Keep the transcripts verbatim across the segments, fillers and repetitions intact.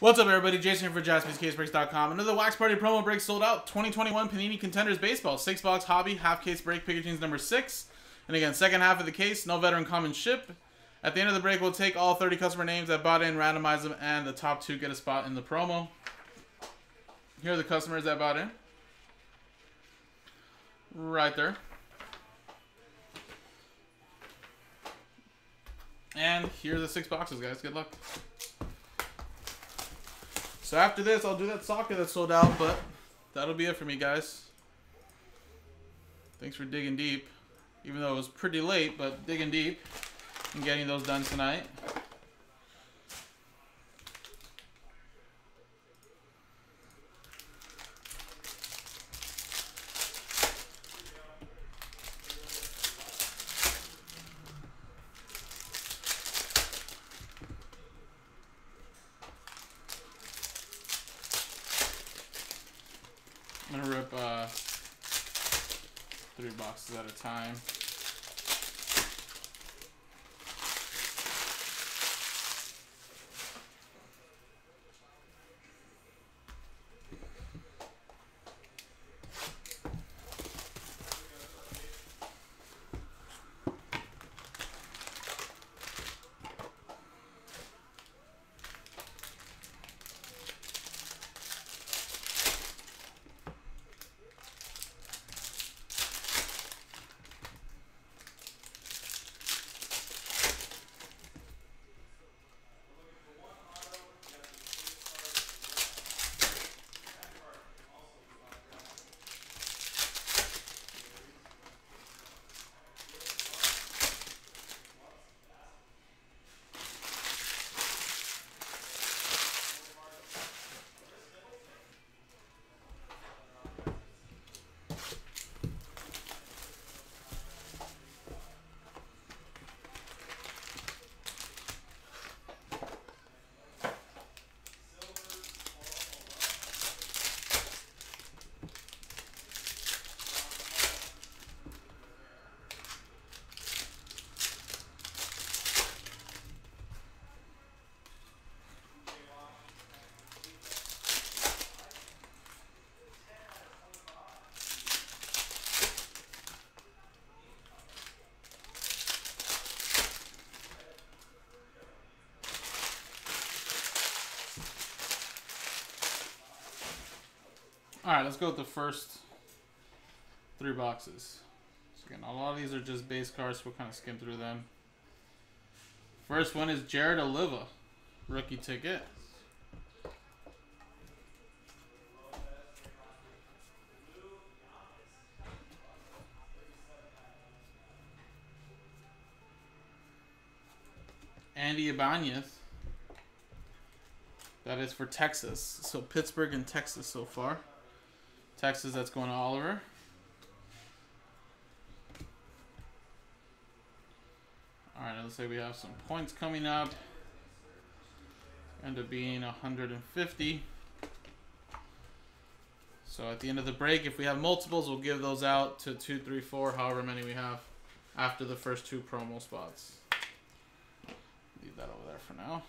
What's up, everybody? Jason here for Jaspys Case Breaks dot com. Another Wax Party promo break sold out. twenty twenty-one Panini Contenders Baseball. Six box hobby, half case break, Pikachu's number six. And again, second half of the case, no veteran common ship. At the end of the break, we'll take all thirty customer names that bought in, randomize them, and the top two get a spot in the promo. Here are the customers that bought in. Right there. And here are the six boxes, guys. Good luck. So after this, I'll do that soccer that sold out, but that'll be it for me, guys. Thanks for digging deep, even though it was pretty late, but digging deep and getting those done tonight. I'm gonna rip uh, three boxes at a time. All right, let's go with the first three boxes. So again, a lot of these are just base cards, so we'll kind of skim through them. First one is Jared Oliva, rookie ticket. Andy Ibanez. That is for Texas. So Pittsburgh and Texas so far. Texas, that's going to Oliver. All right, let's say we have some points coming up. End up being one hundred fifty. So at the end of the break, if we have multiples, we'll give those out to two, three, four, however many we have after the first two promo spots. Leave that over there for now.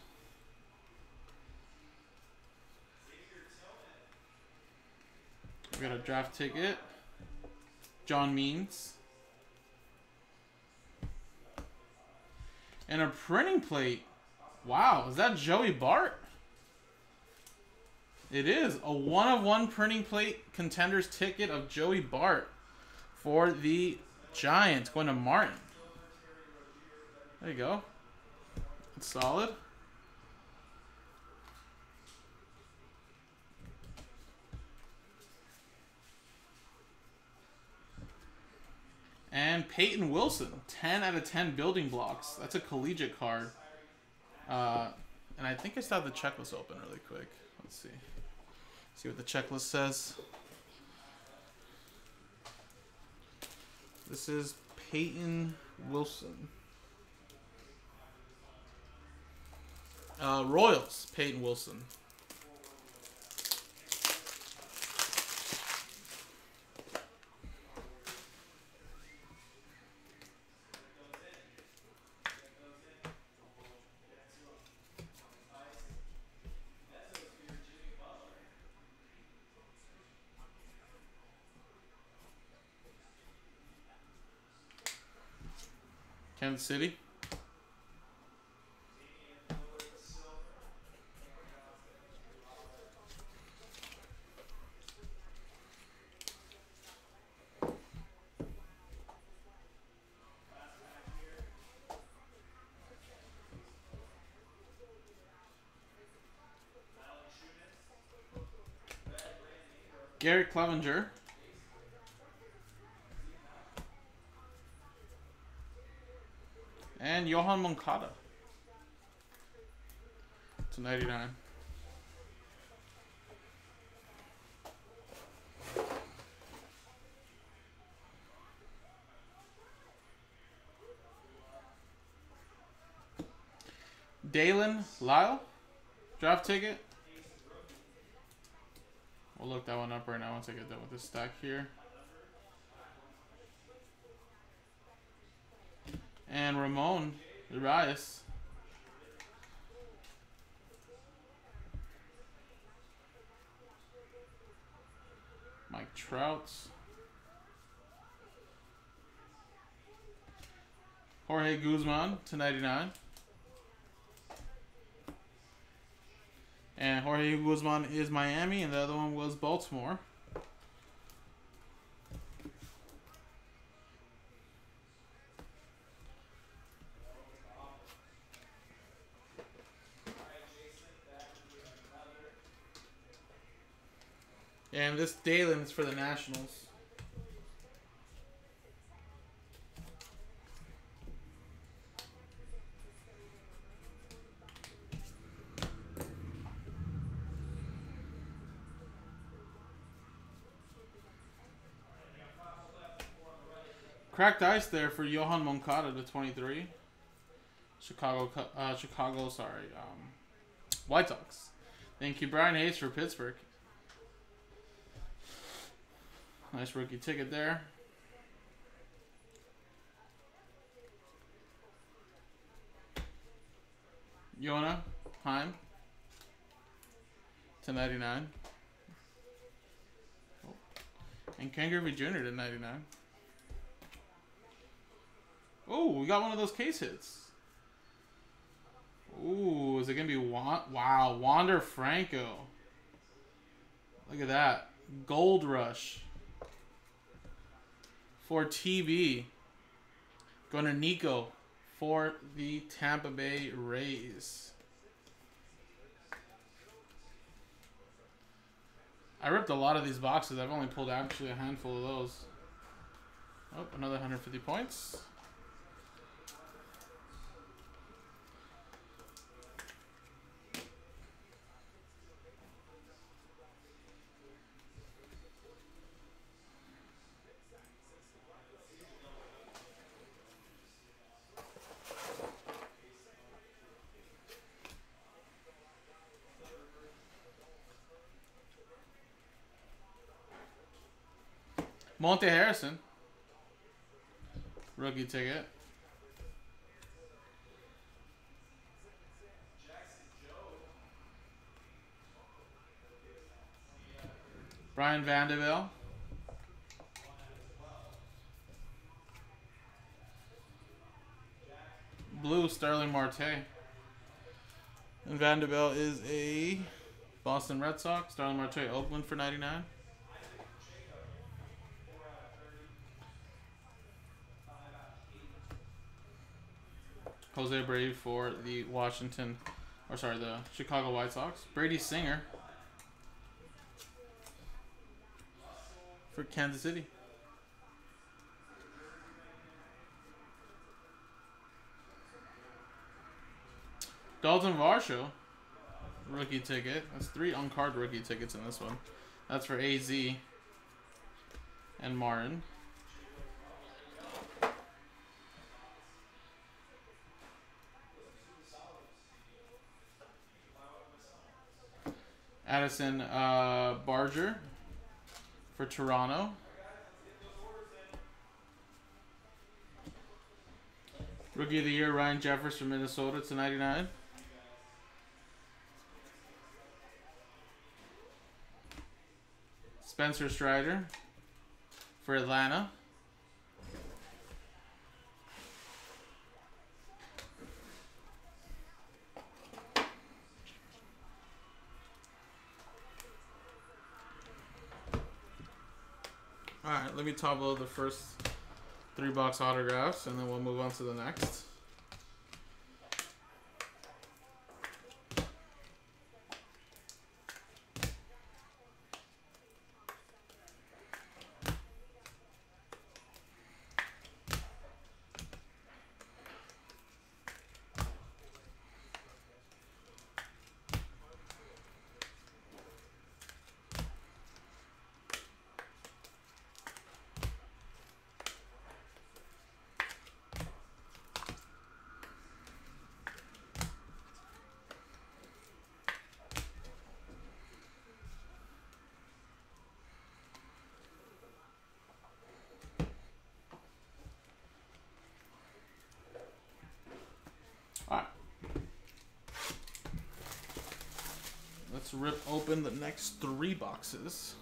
We got a draft ticket. John Means. And a printing plate. Wow, is that Joey Bart? It is. A one-of-one printing plate contenders ticket of Joey Bart for the Giants. Going to Martin. There you go. It's solid. And Peyton Wilson, ten out of ten building blocks. That's a collegiate card. Uh, and I think I still have the checklist open really quick. Let's see. See what the checklist says. This is Peyton Wilson. Uh, Royals, Peyton Wilson. Kansas City. Gary Clevenger. And Yoán Moncada. It's a ninety-nine. Dalen Lyle. Draft ticket. We'll look that one up right now once I get done with this stack here. And Ramon Urias. Mike Trout. Jorge Guzman to ninety-nine. And Jorge Guzman is Miami, and the other one was Baltimore. And this Dalen is for the Nationals. Cracked ice there for Yoán Moncada to twenty-three. Chicago, uh, Chicago, sorry. Um, White Sox. Thank you, Brian Hayes for Pittsburgh. Nice rookie ticket there. Jonah Heim to ninety-nine. Oh. And Kangaroo Junior to ninety-nine. Oh, we got one of those case hits. Ooh, is it going to be... Wa wow, Wander Franco. Look at that. Gold Rush. For T B. Going to Nico for the Tampa Bay Rays. I ripped a lot of these boxes. I've only pulled actually a handful of those. Oh, another one hundred fifty points. Monte Harrison. Rookie ticket. Brian Vanderbilt. Blue Sterling Marte. And Vanderbilt is a Boston Red Sox. Sterling Marte, Oakland for ninety-nine. Jose Abreu for the Washington, or sorry, the Chicago White Sox. Brady Singer for Kansas City. Dalton Varsho, rookie ticket. That's three on-card rookie tickets in this one. That's for A Z and Martin. Addison uh, Barger for Toronto. Rookie of the Year, Ryan Jeffers from Minnesota to ninety-nine. Spencer Strider for Atlanta. right, let me top load the first three box autographs, and then we'll move on to the next. Let's rip open the next three boxes.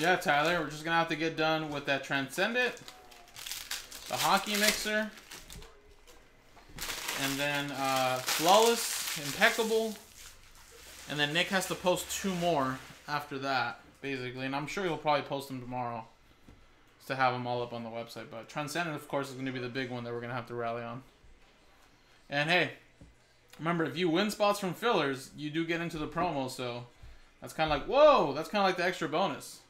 Yeah, Tyler, we're just going to have to get done with that Transcendent, the Hockey Mixer, and then uh, Flawless, Impeccable, and then Nick has to post two more after that, basically, and I'm sure he'll probably post them tomorrow to have them all up on the website, but Transcendent, of course, is going to be the big one that we're going to have to rally on. And hey, remember, if you win spots from fillers, you do get into the promo, so that's kind of like, whoa, that's kind of like the extra bonus.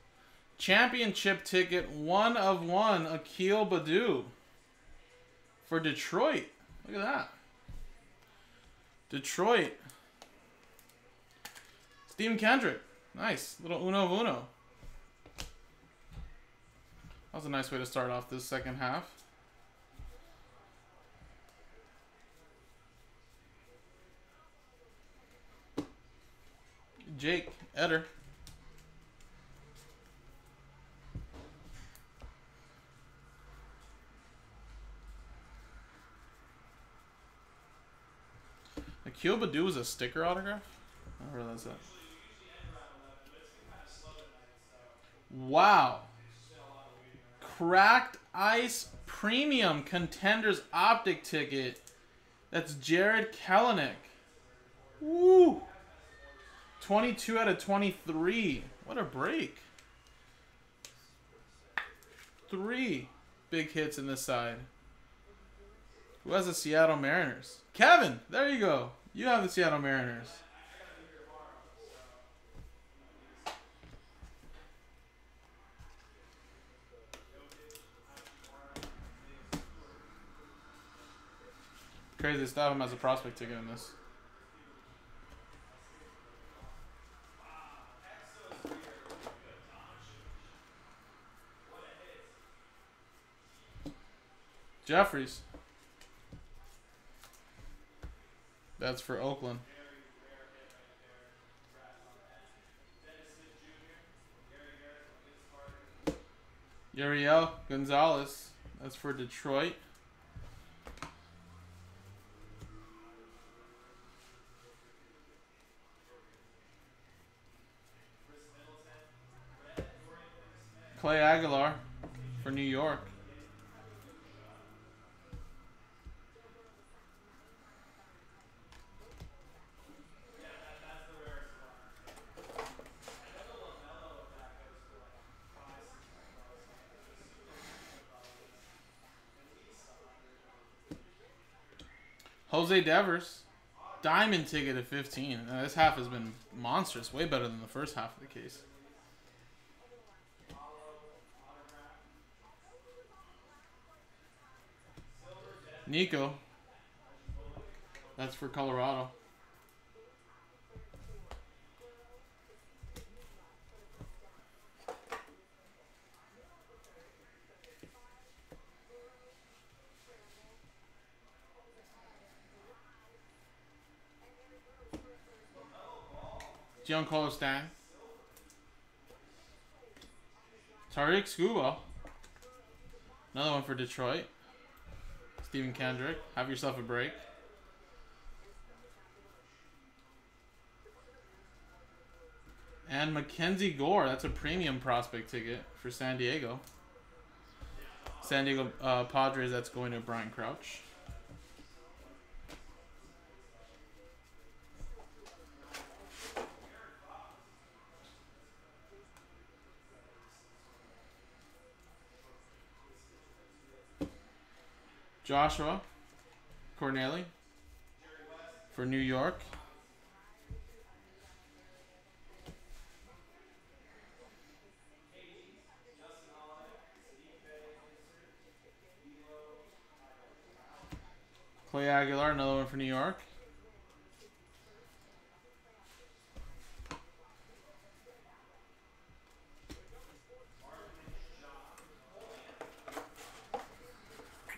Championship ticket, one of one, Akil Baddoo for Detroit. Look at that. Detroit. Steven Kendrick. Nice. Little uno of uno. That was a nice way to start off this second half. Jake Etter. Akil Baddoo was a sticker autograph? I don't realize that. Wow. Cracked Ice Premium Contenders Optic Ticket. That's Jared Kelenic. Woo! twenty-two out of twenty-three. What a break. Three big hits in this side. Who has the Seattle Mariners? Kevin, there you go. You have the Seattle Mariners. Crazy stuff. Him as a prospect ticket in this. Jeffries. That's for Oakland. Yuriel Gonzalez. That's for Detroit. Clay Aguilar for New York. Jose Devers, diamond ticket of fifteen. Now, this half has been monstrous, way better than the first half of the case. Nico, that's for Colorado. Giancarlo Stanton. Tariq Skubal. Another one for Detroit. Steven Kendrick. Have yourself a break. And Mackenzie Gore. That's a premium prospect ticket for San Diego. San Diego uh, Padres. That's going to Brian Crouch. Joshua Corneli for New York. Clay Aguilar, another one for New York.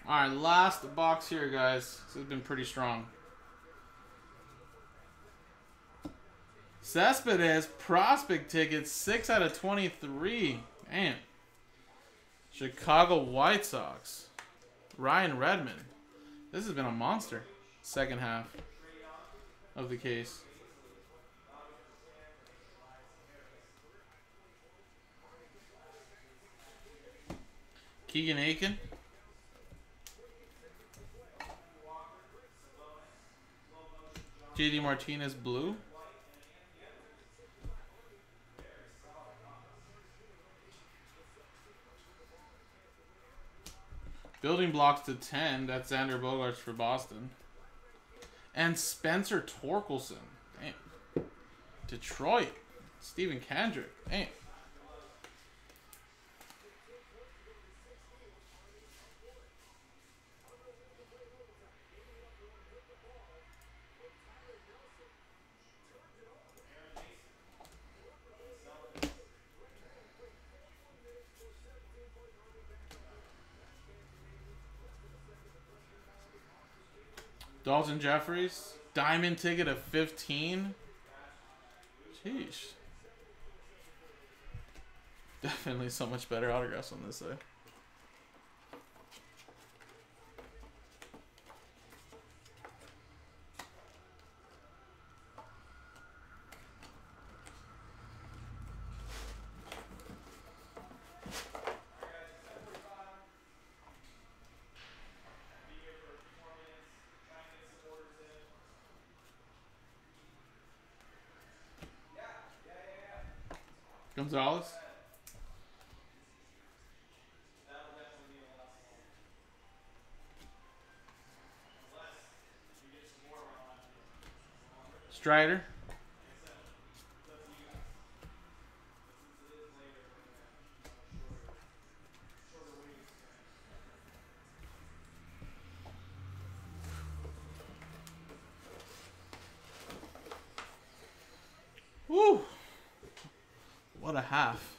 All right, last box here, guys. This has been pretty strong. Cespedes prospect tickets, six out of twenty-three. Man. Chicago White Sox. Ryan Redmond. This has been a monster. Second half of the case. Keegan Aiken. J D Martinez blue. Building blocks to ten. That's Xander Bogaerts for Boston. And Spencer Torkelson. Damn. Detroit. Steven Kendrick. Damn. Dalton Jeffries, diamond ticket of fifteen. Jeez. Definitely so much better autographs on this side. Gonzalez. Strider. What a half.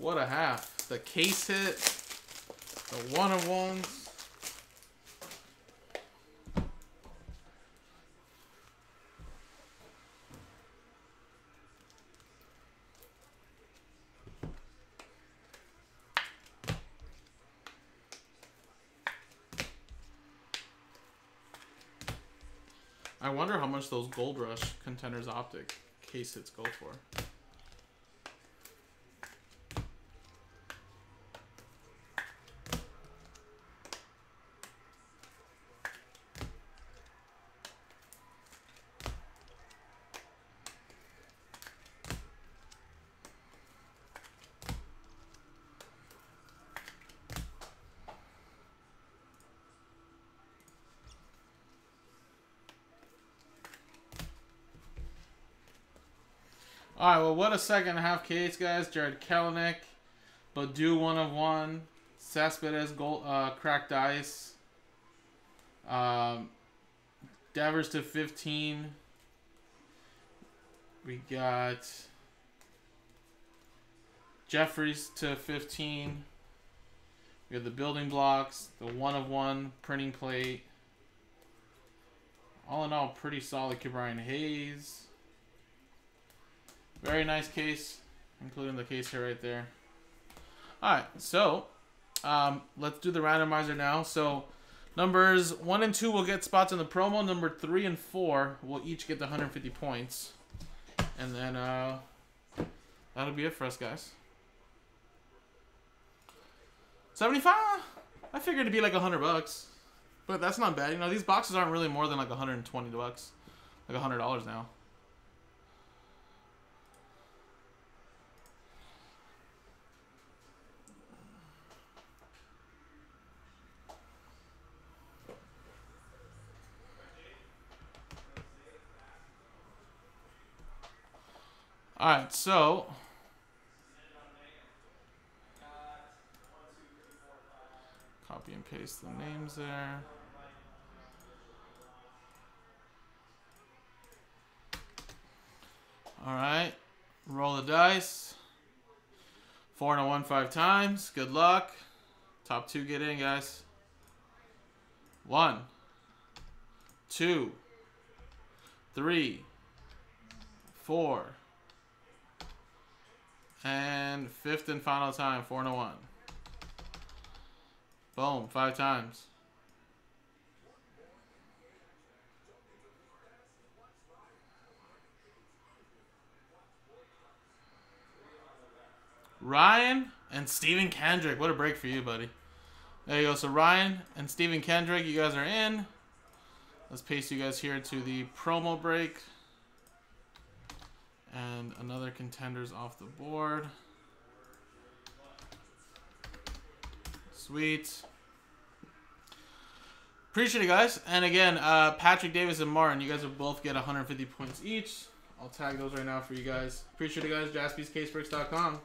What a half. The case hit. The one-on-ones. I wonder how much those Gold Rush Contenders Optic case hits go for. All right, well, what a second half case, guys. Jared Kelenic, Badu one of one, Cespedes, gold, uh, cracked ice, um, Devers to fifteen. We got Jeffries to fifteen. We got the building blocks, the one of one printing plate. All in all, pretty solid. Brian Hayes. Very nice case, including the case here right there. All right, so um, let's do the randomizer now. So numbers one and two will get spots in the promo. Number three and four will each get the one hundred fifty points. And then uh, that'll be it for us, guys. seventy-five? I figured it'd be like one hundred bucks, but that's not bad. You know, these boxes aren't really more than like one hundred twenty bucks, like one hundred dollars now. Alright, so copy and paste the names there. Alright, roll the dice. Four and a one five times. Good luck. Top two get in, guys. One, two, three, four. And fifth and final time, four and a one. Boom, five times. Ryan and Steven Kendrick. What a break for you, buddy. There you go. So Ryan and Steven Kendrick, you guys are in. Let's paste you guys here to the promo break. And another Contenders off the board. Sweet. Appreciate it, guys. And again, uh, Patrick Davis and Martin, you guys will both get one hundred fifty points each. I'll tag those right now for you guys. Appreciate it, guys. Jaspys Case Breaks dot com.